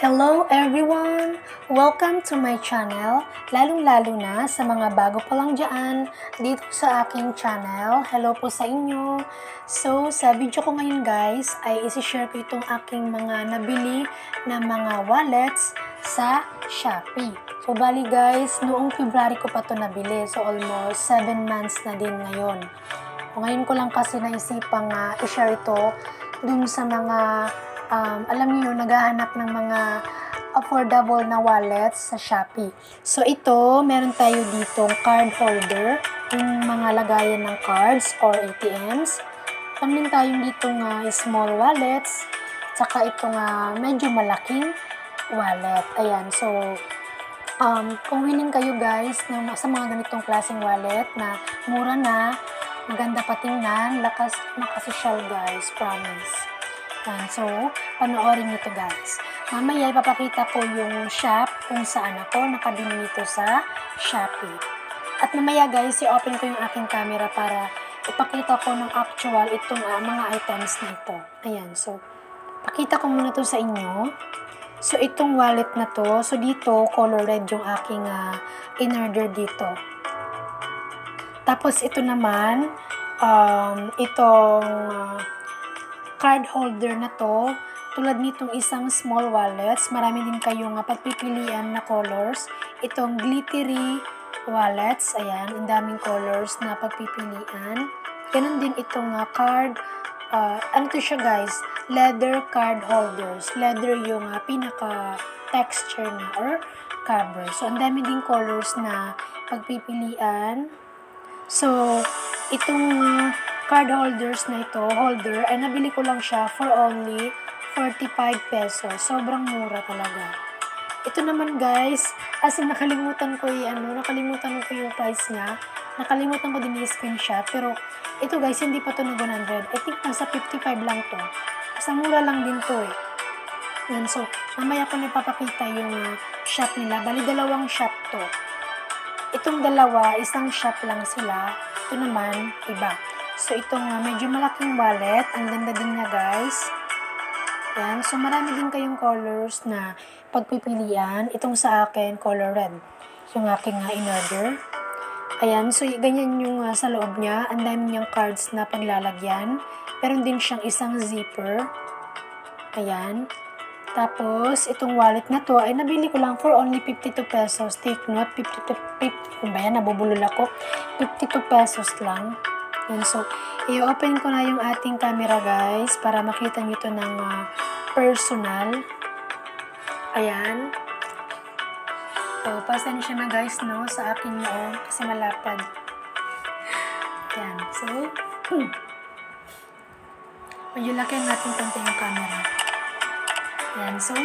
Hello everyone! Welcome to my channel, lalong-lalo na sa mga bago pa lang dyan dito sa aking channel. Hello po sa inyo! So, sa video ko ngayon guys, ay isi-share ko itong aking mga nabili na mga wallets sa Shopee. So, bali guys, noong February ko pa ito nabili. So, almost 7 months na din ngayon. O, ngayon ko lang kasi naisipang i-share ito dun sa mga alam niyo, naghahanap ng mga affordable na wallets sa Shopee. So, ito, meron tayo ditong card holder, yung mga lagayan ng cards or ATMs. Meron tayong ditong small wallets, tsaka itong medyo malaking wallet. Ayan, so, kung willing kayo guys sa mga ganitong klaseng wallet na mura na, maganda patingnan, lakas makasosyal guys, promise. So, panoorin nyo ito guys. Mamaya, ipapakita ko yung shop kung saan ako nakabili nito sa Shopee. At mamaya guys, i-open ko yung aking camera para ipakita ko ng actual itong mga items na ito. Ayan, so, pakita ko muna ito sa inyo. So, itong wallet na to, so dito, color red yung aking in-order dito. Tapos, ito naman, itong card holder na to, tulad nitong isang small wallets, marami din kayong pagpipilian na colors. Itong glittery wallets, ayan, ang daming colors na pagpipilian. Ganun din itong card, ano to siya guys, leather card holders. Leather yung pinaka texture na or cover. So, ang dami din colors na pagpipilian. So, itong card holders na ito, holder, ay nabili ko lang siya for only 45 pesos. Sobrang mura talaga. Ito naman guys, as in nakalimutan ko yung price niya. Nakalimutan ko din yung screenshot. Pero ito guys, hindi pa ito na 100. I think nasa 55 lang to. Kasi mura lang din to eh. And so, mamaya ko napapakita yung shop nila. Bali, dalawang shop to. Itong dalawa, isang shop lang sila. Ito naman, iba. So, itong medyo malaking wallet. Ang ganda din niya, guys. Ayan. So, marami din kayong colors na pagpipilian. Itong sa akin, color red. Yung aking in-order. Ayan. So, ganyan yung sa loob niya. Ang dami niyang cards na paglalagyan. Meron din siyang isang zipper. Ayan. Tapos, itong wallet na to ay nabili ko lang for only 52 pesos. Take note, 52 kung ba yan, nabubulol ako. 52 pesos lang. And so, i-open ko na yung ating camera guys para makita nyo ito ng personal. Ayan. So, pasan siya na guys, no? Sa akin yun, kasi malapad. Ayan. So, medyo laki natin konti yung camera. Ayan. So,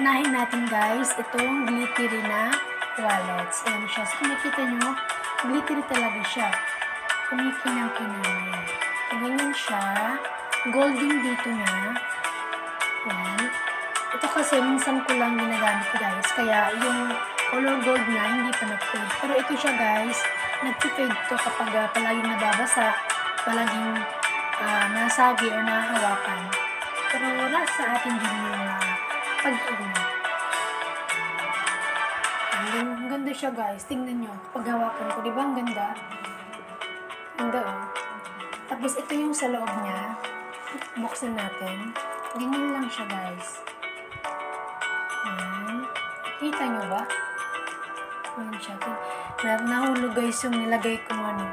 unahin natin guys itong glittery na wallets. Ayan siya. So, nakita nyo, glittery talaga siya. Kumikinang-kinang. Ganyan siya. Golden dito na. Ayan. Ito kasi minsan ko lang ginagamit guys. Kaya yung color gold niya hindi pa nag-fade. Pero ito siya guys. Nag-fade to kapag palaging nababasa. Palaging nasagi or nahawakan. Pero nasa atin din yung pag-iina. Ang ganda siya guys. Tingnan nyo. Kapag hawakan ko. Diba ang ganda? Doon. Tapos, ito yung sa loob niya. Buksan natin. Ganyan lang siya, guys. Ayan. Kita nyo ba? Ayan siya. Nahulog, guys, yung nilagay ko ano.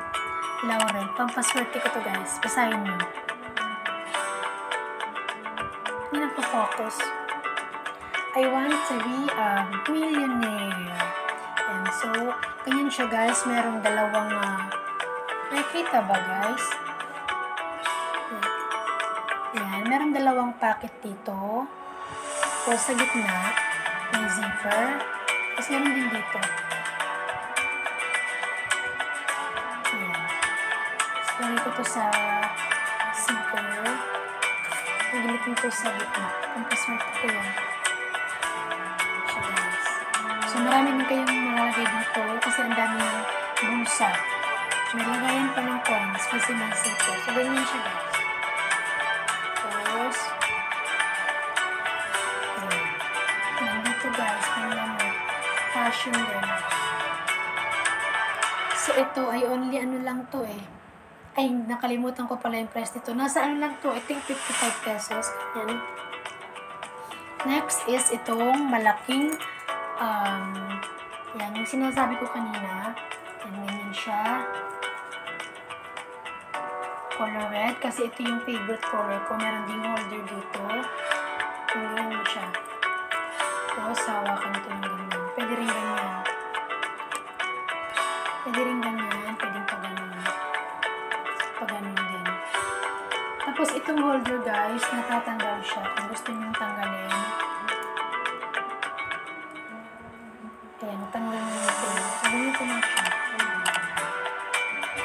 Laurel. Pampaswerte ko to, guys. Basahin nyo. Hindi nagpo-focus. I want to be a millionaire. And so, ganyan siya, guys. Merong dalawang nakikita ba guys? Ayan, meron dalawang packet dito. O sa gitna, may zipper. Tapos meron din dito. Ayan. Sorry ko to sa zipper. Nagilit nito sa gitna. Pampasmart ko yan. So guys. So marami din kayong malalagay dito kasi ang dami ng bulsa. May lagayan pa ng coins kasi may zipper. So, ganyan siya guys. Tapos, guys, tingnan mo. Fashion din. So, ito ay only ano lang to eh. Ay, nakalimutan ko pala yung price nito. Nasa ano lang to, I think 55 pesos. Yan. Next is itong malaking, yan, yung sinasabi ko kanina. Yan, ganyan siya. Color red, kasi ito yung favorite color ko. Meron ding holder dito. Tingnan mo siya. Tapos, hawakan ito ng ganyan. Pwede rin ganyan. Pwede rin ganyan. Pwede pa ganyan. Pa ganyan din. Tapos, itong holder guys, natatanggal siya. Kung gusto nyo tanggalin. Ayan, natanggal nyo ito. Tanggalin ko na siya.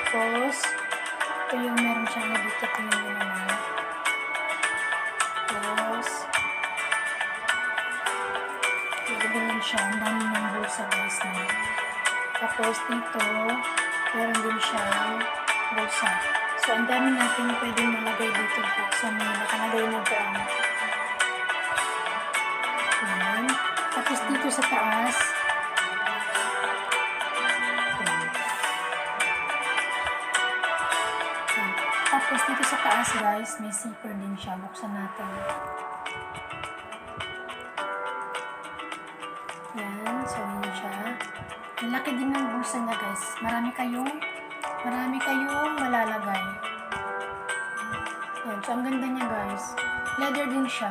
Tapos, ito yung meron siyang nabito. Tingnan mo naman. Tapos, nagagalan siya. Ang dami ng bulsa guys na. Tapos, dito, meron din siyang bulsa. So, ang dami natin pwedeng malagay dito po. So, may nakalagay na daan. Ayan. Tapos, dito sa taas, tapos dito sa taas guys, may zipper din siya. Buksan natin. Yan. So, yun siya. Ang laki din ng bulsa niya guys. Marami kayong malalagay. Yan. So, ang ganda niya guys. Leather din siya.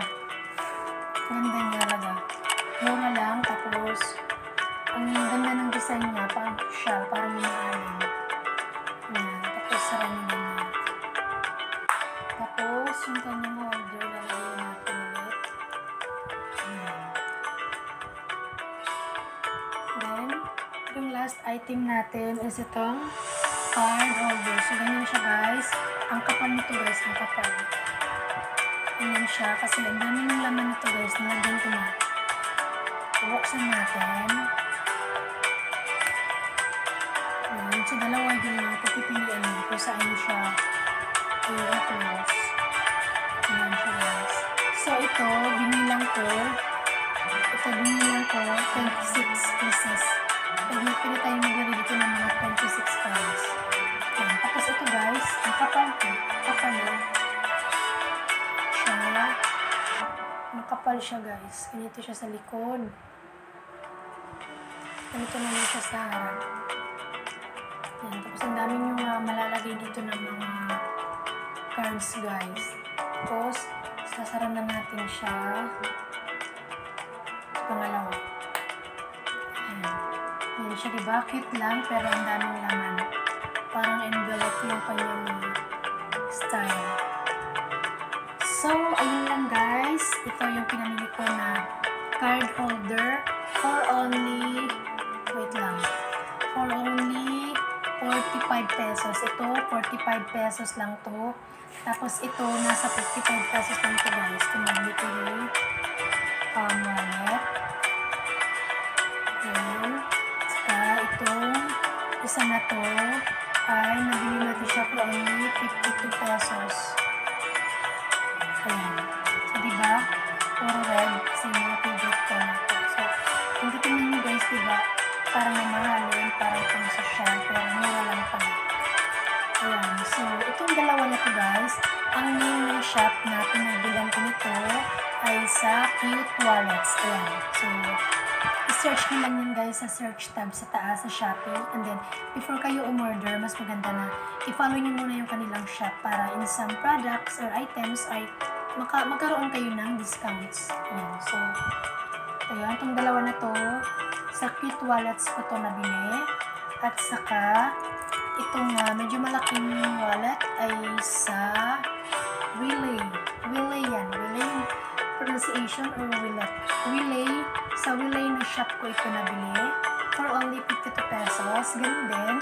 Ganda niya talaga. Mura lang. Tapos, ang ganda ng design niya. Parang siya. Parang minaanin. Yan. Tapos, sarami niya. Tapos, yung kanyang holder, lalagyan natin ulit. Ayan. Then, yung last item natin is itong card holder. So, ganyan siya guys. Ang kapal nito guys, ang kapal. Ganyan siya, kasi ang dami ng laman nito guys, nilagyan ko na. Buksan natin. Ayan. So, dalawa din lang. Pagpipilian mo kung saan siya. Ayan, close. Ayan siya guys. So, ito, binilang ko 26 pieces. Pwede tayo maglagay dito ng mga 26 pounds. Ayan. Tapos ito guys, ang kapal ko. Makapal siya guys. Ganito siya sa likod. Ganito naman siya sa harap. Ayan. Tapos ang dami nyo malalagay dito ng mga cards guys. Tapos, sasara na natin siya. Pangalawa. Ayan. Ayan siya, diba? Cute lang, pero ang daming laman. Parang envelope yung kanyang style. So, ayun lang guys. Ito yung pinamili ko na card holder for only, wait lang, for only 45 pesos. Ito, 45 pesos lang to. Tapos ito, nasa 55 pesos lang ito guys. Kung magbito yung wallet. Ayan. Saka itong isa na to ay nabili natin siya for only 52 pesos. Ayan. So, diba? Puro red. Kasi mga favorite ko na to. So, kung titingnan nyo guys, diba? Parang mamahalin, parang pang social, pero mura lang pala. Ayan. So, itong dalawa na to guys, ang name ng shop na pinagbilan ko nito ay sa Cute Wallets. Ayan. So, i-search nyo lang yun guys sa search tab sa taas sa Shopee. And then, before kayo umorder, mas maganda na i-follow nyo muna yung kanilang shop para in some products or items ay magkaroon kayo ng discounts. Ayan. So, ayan. Itong dalawa na to, sa Cute Wallets ko to nabili. At saka, itong medyo malaking wallet ay sa Wilay pronunciation or Wilay. Sa Wilay na shop ko ito nabili for only 52 pesos. Ganun din,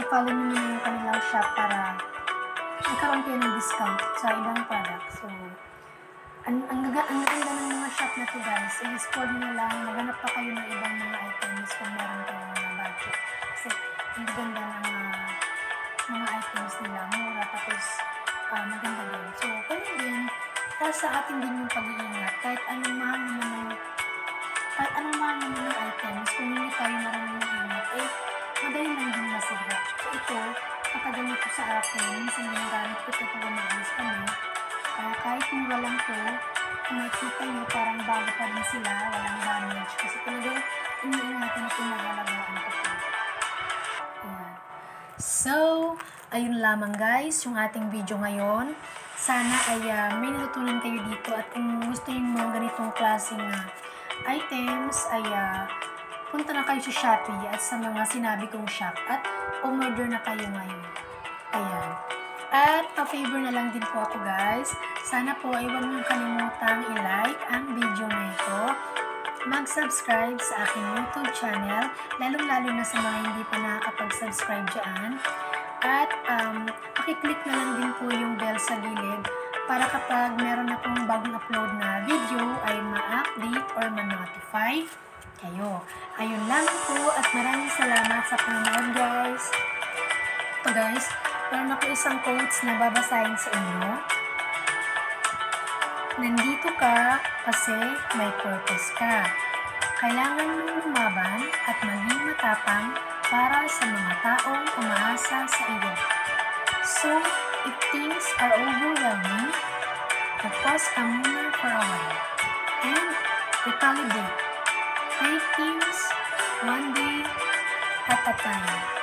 i-follow nyo yung kanilang shop para magkaroon kayo ng discount sa ibang product. So, ang ganda ng mga shop na to guys. I-explore nyo lang, maghanap pa kayo ng ibang mga items kung meron kayong mga budget. Kasi, ang ganda ng mga items nila. Mura, tapos maganda din. So, pwede din, nasa atin din yung pag-iingat. Kahit anong mahal naman, kahit anong marami ng items, pumili tayo marami ng ingat, eh, madali lang din masira. So ito, kapagano ito sa akin, minsan ginagamit ko ito para maalis kami. Kahit yung walang to, kung nakikita nyo, parang bago pa rin sila, walang damage. Kasi talagang iniingatan na pinagalagaan ko ito. So, ayun lamang guys, yung ating video ngayon. Sana ay may natutunan kayo dito at kung gusto yung mga ganitong klaseng items ay punta na kayo sa Shopee at sa mga sinabi kong shop at umorder na kayo ngayon. Ayan. At pa-favor na lang din po ako guys. Sana po ay huwag niyong kalimutang i-like ang video na ito. Mag-subscribe sa aking YouTube channel, lalong-lalo na sa mga hindi pa nakakapag-subscribe dyan. At pakiclick na lang din po yung bell sa gilid para kapag meron akong bagong upload na video ay ma-update or ma-notify kayo. Ayun lang po at maraming salamat sa panonood guys. Ito guys, meron ako isang quotes na babasahin sa inyo. Nandito ka kasi may purpose ka. Kailangan mong lumaban at maging matapang para sa mga taong umaasa sa iyo. So, if things are overwhelming, pause ka muna for a while and recalibrate. Take things one day at a time.